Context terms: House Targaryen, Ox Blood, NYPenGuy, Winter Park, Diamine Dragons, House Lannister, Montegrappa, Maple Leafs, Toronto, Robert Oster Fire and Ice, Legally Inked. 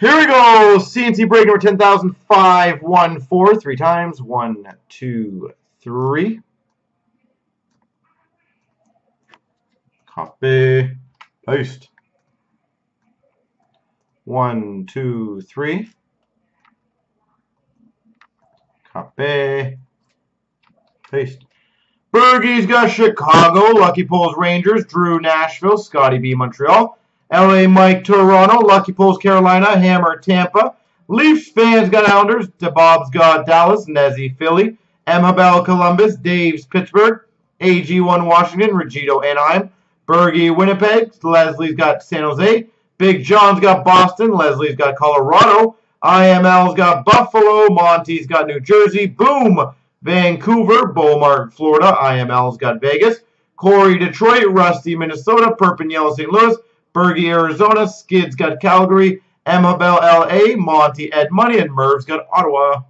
Here we go. CNC break number 10,514. Three times. 1, 2, 3. Copy. Paste. 1, 2, 3. Copy. Paste. Bergie's got Chicago. Lucky Poles Rangers. Drew Nashville. Scotty B Montreal. LA Mike Toronto, Lucky Poles Carolina, Hammer Tampa, Leafs fans got Islanders, DeBob's got Dallas, Nezzy Philly, M. Habel Columbus, Dave's Pittsburgh, AG1 Washington, Regito Anaheim, Bergie Winnipeg, Leslie's got San Jose, Big John's got Boston, Leslie's got Colorado, IML's got Buffalo, Monty's got New Jersey, Boom, Vancouver, Beaumont, Florida, IML's got Vegas, Corey Detroit, Rusty Minnesota, Perpignan St. Louis, Bergie, Arizona. Skid's got Calgary. Emma Bell, L.A. Monty, Ed Money. And Merv's got Ottawa.